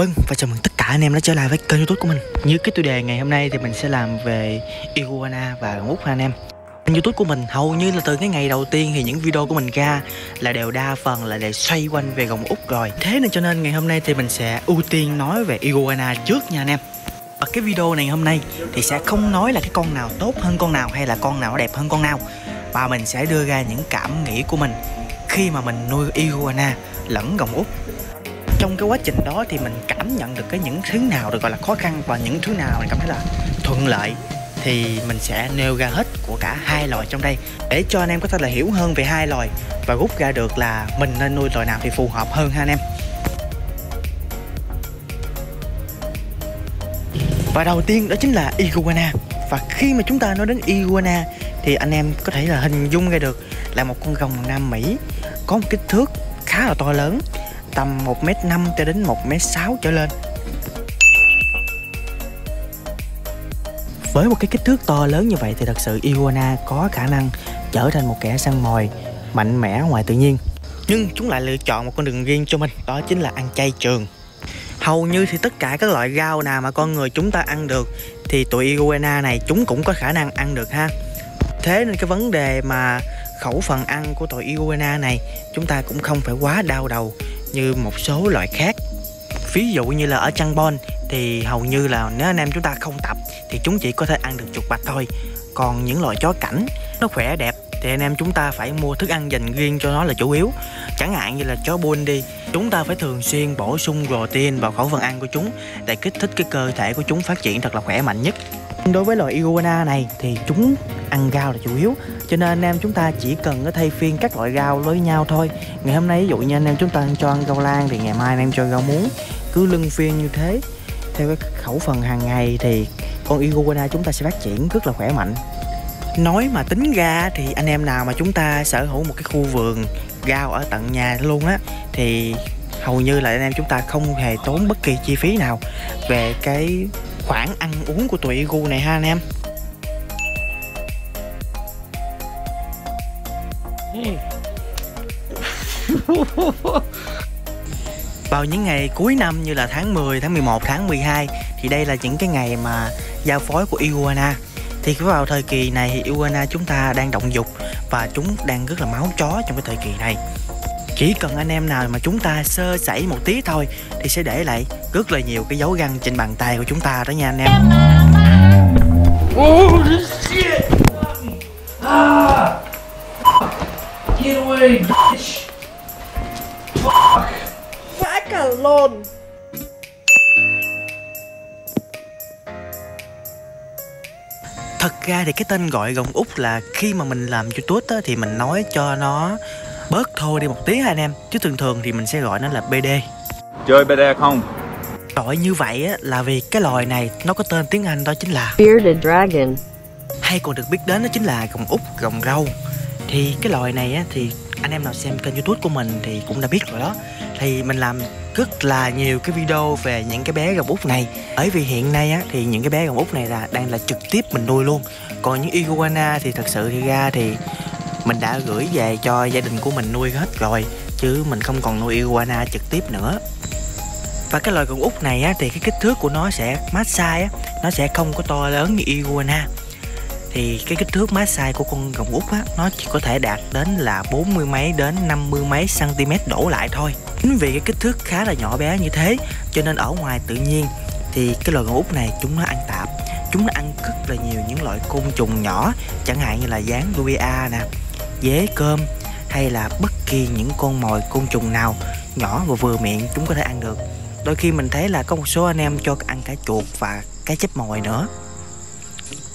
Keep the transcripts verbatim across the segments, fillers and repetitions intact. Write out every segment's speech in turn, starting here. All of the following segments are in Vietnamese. Vâng, và chào mừng tất cả anh em đã trở lại với kênh YouTube của mình. Như cái chủ đề ngày hôm nay thì mình sẽ làm về Iguana và Úc anh em. Kênh YouTube của mình hầu như là từ cái ngày đầu tiên thì những video của mình ra là đều đa phần là để xoay quanh về gồng Úc rồi. Thế nên cho nên ngày hôm nay thì mình sẽ ưu tiên nói về Iguana trước nha anh em. Và cái video này hôm nay thì sẽ không nói là cái con nào tốt hơn con nào hay là con nào đẹp hơn con nào, mà mình sẽ đưa ra những cảm nghĩ của mình khi mà mình nuôi Iguana lẫn gồng Úc. Trong cái quá trình đó thì mình cảm nhận được cái những thứ nào được gọi là khó khăn và những thứ nào mình cảm thấy là thuận lợi, thì mình sẽ nêu ra hết của cả hai loài trong đây để cho anh em có thể là hiểu hơn về hai loài và rút ra được là mình nên nuôi loài nào thì phù hợp hơn ha anh em. Và đầu tiên đó chính là Iguana. Và khi mà chúng ta nói đến Iguana thì anh em có thể là hình dung ra được là một con rồng Nam Mỹ có một kích thước khá là to lớn, tầm một mét năm cho đến một mét sáu trở lên. Với một cái kích thước to lớn như vậy thì thật sự Iguana có khả năng trở thành một kẻ săn mồi mạnh mẽ ngoài tự nhiên. Nhưng chúng lại lựa chọn một con đường riêng cho mình, đó chính là ăn chay trường. Hầu như thì tất cả các loại rau nào mà con người chúng ta ăn được thì tụi Iguana này chúng cũng có khả năng ăn được ha. Thế nên cái vấn đề mà khẩu phần ăn của tụi Iguana này chúng ta cũng không phải quá đau đầu như một số loại khác. Ví dụ như là ở chăn bon thì hầu như là nếu anh em chúng ta không tập thì chúng chỉ có thể ăn được chuột bạch thôi. Còn những loại chó cảnh nó khỏe đẹp thì anh em chúng ta phải mua thức ăn dành riêng cho nó là chủ yếu. Chẳng hạn như là chó bull đi, chúng ta phải thường xuyên bổ sung protein vào khẩu phần ăn của chúng để kích thích cái cơ thể của chúng phát triển thật là khỏe mạnh nhất. Đối với loài Iguana này thì chúng ăn rau là chủ yếu, cho nên anh em chúng ta chỉ cần có thay phiên các loại rau với nhau thôi. Ngày hôm nay ví dụ như anh em chúng ta cho ăn rau lang thì ngày mai anh em cho rau muống, cứ luân phiên như thế. Theo cái khẩu phần hàng ngày thì con Iguana chúng ta sẽ phát triển rất là khỏe mạnh. Nói mà tính ra thì anh em nào mà chúng ta sở hữu một cái khu vườn rau ở tận nhà luôn á thì hầu như là anh em chúng ta không hề tốn bất kỳ chi phí nào về cái khoản ăn uống của tụi Igu này ha anh em. Vào những ngày cuối năm như là tháng mười, tháng mười một, tháng mười hai thì đây là những cái ngày mà giao phối của Iguana. Thì vào thời kỳ này thì Iguana chúng ta đang động dục và chúng đang rất là máu chó trong cái thời kỳ này. Chỉ cần anh em nào mà chúng ta sơ sẩy một tí thôi thì sẽ để lại rất là nhiều cái dấu răng trên bàn tay của chúng ta đó nha anh em. Oh, shit. Ah. Get away, bitch. Fuck. Fuck alone. Thật ra thì cái tên gọi gồng Úc là khi mà mình làm YouTube á, thì mình nói cho nó bớt thôi đi một tí anh em, chứ thường thường thì mình sẽ gọi nó là bê đê. Chơi bê đê không? Gọi như vậy á, là vì cái loài này nó có tên tiếng Anh đó chính là Bearded Dragon, hay còn được biết đến đó chính là gồng Úc, gồng râu. Thì cái loài này á, thì anh em nào xem kênh YouTube của mình thì cũng đã biết rồi đó. Thì mình làm rất là nhiều cái video về những cái bé gồng Úc này, bởi vì hiện nay á, thì những cái bé gồng Úc này là đang là trực tiếp mình nuôi luôn. Còn những Iguana thì thật sự thì ra thì mình đã gửi về cho gia đình của mình nuôi hết rồi, chứ mình không còn nuôi Iguana trực tiếp nữa. Và cái loài gồng Úc này á, thì cái kích thước của nó sẽ massai á, nó sẽ không có to lớn như Iguana. Thì cái kích thước massai của con gồng Úc á, nó chỉ có thể đạt đến là bốn mươi mấy đến năm mươi mấy cm đổ lại thôi. Chính vì cái kích thước khá là nhỏ bé như thế cho nên ở ngoài tự nhiên thì cái loài gồng Úc này chúng nó ăn tạp. Chúng nó ăn rất là nhiều những loại côn trùng nhỏ, chẳng hạn như là gián rubia nè, dế cơm hay là bất kỳ những con mồi côn trùng nào nhỏ và vừa miệng chúng có thể ăn được. Đôi khi mình thấy là có một số anh em cho ăn cả chuột và cái chép mồi nữa.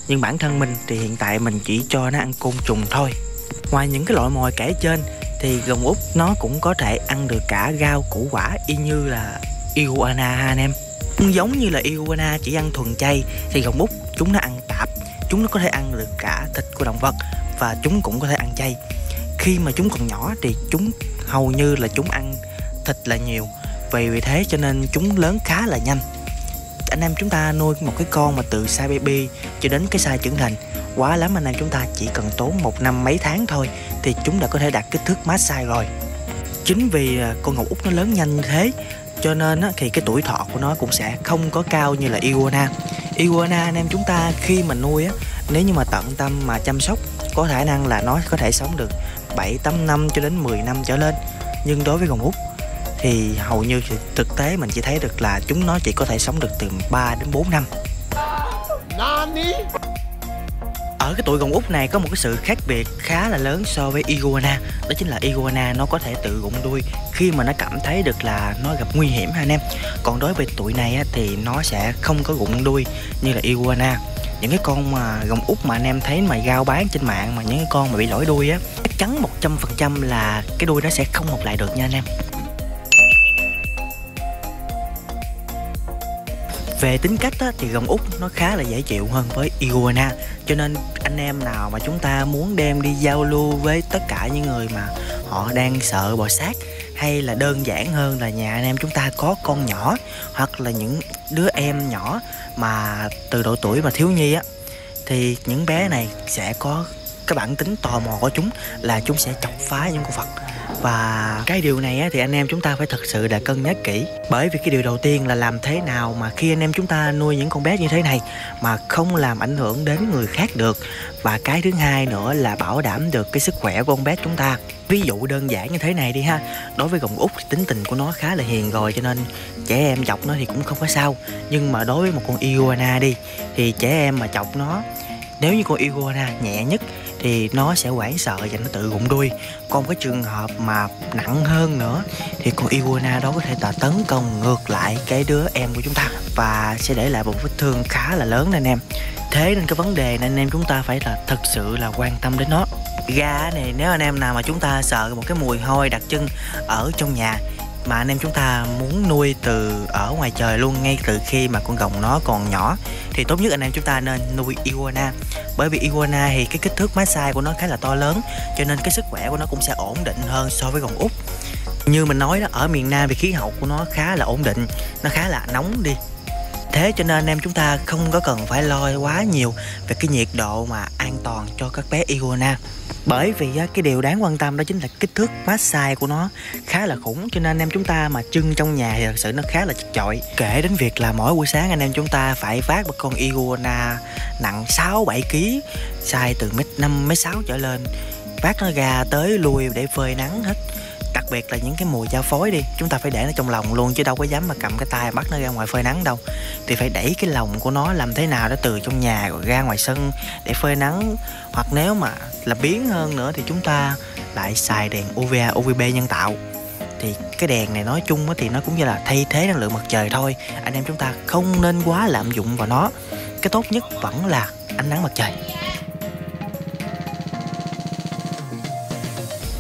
Nhưng bản thân mình thì hiện tại mình chỉ cho nó ăn côn trùng thôi. Ngoài những cái loại mồi kể trên thì gồng Úc nó cũng có thể ăn được cả rau củ quả y như là Iguana ha anh em. Giống như là Iguana chỉ ăn thuần chay thì gồng Úc chúng nó ăn tạp. Chúng nó có thể ăn được cả thịt của động vật và chúng cũng có thể ăn chay. Khi mà chúng còn nhỏ thì chúng hầu như là chúng ăn thịt là nhiều, vì vì thế cho nên chúng lớn khá là nhanh. Anh em chúng ta nuôi một cái con mà từ size baby cho đến cái size trưởng thành, quá lắm anh em chúng ta chỉ cần tốn một năm mấy tháng thôi thì chúng đã có thể đạt kích thước max size rồi. Chính vì con gồng Úc nó lớn nhanh như thế cho nên á, thì cái tuổi thọ của nó cũng sẽ không có cao như là iguana. Iguana anh em chúng ta khi mà nuôi á, nếu như mà tận tâm mà chăm sóc, có khả năng là nó có thể sống được bảy tám năm cho đến mười năm trở lên. Nhưng đối với con út thì hầu như thực tế mình chỉ thấy được là chúng nó chỉ có thể sống được từ ba đến bốn năm. Ở cái tuổi gồng út này có một cái sự khác biệt khá là lớn so với iguana, đó chính là iguana nó có thể tự gụng đuôi khi mà nó cảm thấy được là nó gặp nguy hiểm ha anh em. Còn đối với tuổi này á, thì nó sẽ không có gụng đuôi như là iguana. Những cái con mà gồng út mà anh em thấy mà rao bán trên mạng, mà những cái con mà bị lỗi đuôi á, chắc chắn một trăm phần trăm là cái đuôi nó sẽ không mọc lại được nha anh em. Về tính cách á, thì gồng út nó khá là dễ chịu hơn với iguana, cho nên anh em nào mà chúng ta muốn đem đi giao lưu với tất cả những người mà họ đang sợ bò sát, hay là đơn giản hơn là nhà anh em chúng ta có con nhỏ hoặc là những đứa em nhỏ mà từ độ tuổi mà thiếu nhi á, thì những bé này sẽ có cái bản tính tò mò của chúng là chúng sẽ chọc phá những con vật. Và cái điều này á, thì anh em chúng ta phải thật sự là cân nhắc kỹ. Bởi vì cái điều đầu tiên là làm thế nào mà khi anh em chúng ta nuôi những con bé như thế này mà không làm ảnh hưởng đến người khác được. Và cái thứ hai nữa là bảo đảm được cái sức khỏe của con bé chúng ta. Ví dụ đơn giản như thế này đi ha. Đối với gồng út tính tình của nó khá là hiền rồi, cho nên trẻ em chọc nó thì cũng không có sao. Nhưng mà đối với một con iguana đi, thì trẻ em mà chọc nó, nếu như con iguana nhẹ nhất thì nó sẽ hoảng sợ và nó tự gụng đuôi. Còn cái trường hợp mà nặng hơn nữa thì con iguana đó có thể là tấn công ngược lại cái đứa em của chúng ta và sẽ để lại một vết thương khá là lớn anh em. Thế nên cái vấn đề này anh em chúng ta phải là thật sự là quan tâm đến nó. Gà này nếu anh em nào mà chúng ta sợ một cái mùi hôi đặc trưng ở trong nhà mà anh em chúng ta muốn nuôi từ ở ngoài trời luôn ngay từ khi mà con gồng nó còn nhỏ, thì tốt nhất anh em chúng ta nên nuôi iguana. Bởi vì iguana thì cái kích thước má size của nó khá là to lớn, cho nên cái sức khỏe của nó cũng sẽ ổn định hơn so với gồng út. Như mình nói đó, ở miền Nam thì khí hậu của nó khá là ổn định, nó khá là nóng đi. Thế cho nên anh em chúng ta không có cần phải lo quá nhiều về cái nhiệt độ mà an toàn cho các bé iguana. Bởi vì cái điều đáng quan tâm đó chính là kích thước má size của nó khá là khủng, cho nên anh em chúng ta mà trưng trong nhà thì thật sự nó khá là chật chội. Kể đến việc là mỗi buổi sáng anh em chúng ta phải vác một con iguana nặng sáu bảy ký, size từ mét năm mét sáu trở lên, vác nó ra tới lui để phơi nắng hết. Đặc biệt là những cái mùa giao phối đi, chúng ta phải để nó trong lòng luôn, chứ đâu có dám mà cầm cái tay bắt nó ra ngoài phơi nắng đâu. Thì phải đẩy cái lồng của nó làm thế nào đó từ trong nhà rồi ra ngoài sân để phơi nắng. Hoặc nếu mà là biến hơn nữa thì chúng ta lại xài đèn U V A U V B nhân tạo. Thì cái đèn này nói chung thì nó cũng như là thay thế năng lượng mặt trời thôi. Anh em chúng ta không nên quá lạm dụng vào nó. Cái tốt nhất vẫn là ánh nắng mặt trời.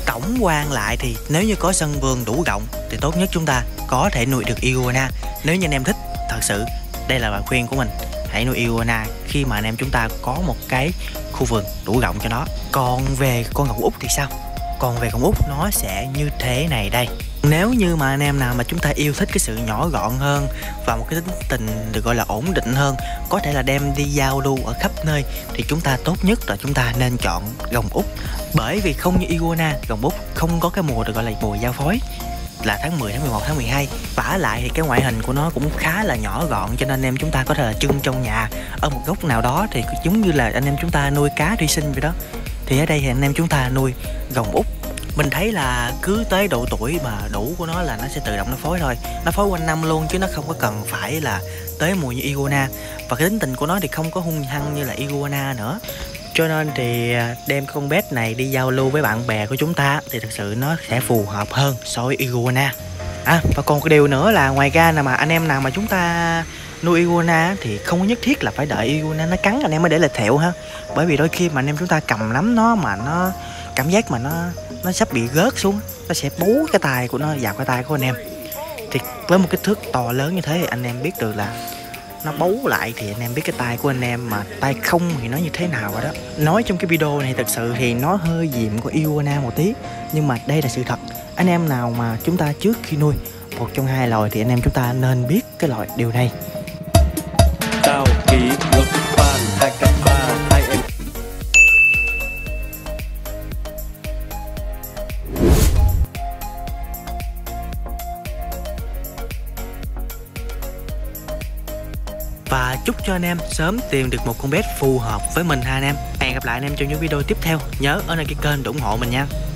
Tổng quan lại thì nếu như có sân vườn đủ rộng thì tốt nhất chúng ta có thể nuôi được iguana. Nếu như anh em thích, thật sự đây là lời khuyên của mình, hãy nuôi iguana khi mà anh em chúng ta có một cái khu vườn đủ rộng cho nó. Còn về con gồng út thì sao? Còn về con út nó sẽ như thế này đây. Nếu như mà anh em nào mà chúng ta yêu thích cái sự nhỏ gọn hơn và một cái tính tình được gọi là ổn định hơn, có thể là đem đi giao lưu ở khắp nơi, thì chúng ta tốt nhất là chúng ta nên chọn gồng út. Bởi vì không như iguana, gồng út không có cái mùa được gọi là mùa giao phối, là tháng mười, tháng mười một, tháng mười hai. Vả lại thì cái ngoại hình của nó cũng khá là nhỏ gọn, cho nên anh em chúng ta có thể là trưng trong nhà ở một góc nào đó, thì giống như là anh em chúng ta nuôi cá thủy sinh vậy đó. Thì ở đây thì anh em chúng ta nuôi gồng út, mình thấy là cứ tới độ tuổi mà đủ của nó là nó sẽ tự động nó phối thôi. Nó phối quanh năm luôn chứ nó không có cần phải là tới mùa như iguana. Và cái tính tình của nó thì không có hung hăng như là iguana nữa. Cho nên thì đem con bé này đi giao lưu với bạn bè của chúng ta thì thật sự nó sẽ phù hợp hơn so với iguana. À, và còn cái điều nữa là ngoài ra là mà anh em nào mà chúng ta nuôi iguana thì không nhất thiết là phải đợi iguana nó cắn anh em mới để lại thẹo ha. Bởi vì đôi khi mà anh em chúng ta cầm nắm nó mà nó cảm giác mà nó nó sắp bị gớt xuống, nó sẽ bú cái tay của nó vào cái tay của anh em. Thì với một kích thước to lớn như thế thì anh em biết được là nó bấu lại thì anh em biết cái tay của anh em, mà tay không thì nó như thế nào rồi đó. Nói trong cái video này thật sự thì nó hơi dịm của iguana một tí, nhưng mà đây là sự thật. Anh em nào mà chúng ta trước khi nuôi một trong hai loài thì anh em chúng ta nên biết cái loại điều này. Tao ký luật ban hai cặp ba hai em. và chúc cho anh em sớm tìm được một con pet phù hợp với mình ha anh em. Hẹn gặp lại anh em trong những video tiếp theo. Nhớ ở lại cái kênh để ủng hộ mình nha.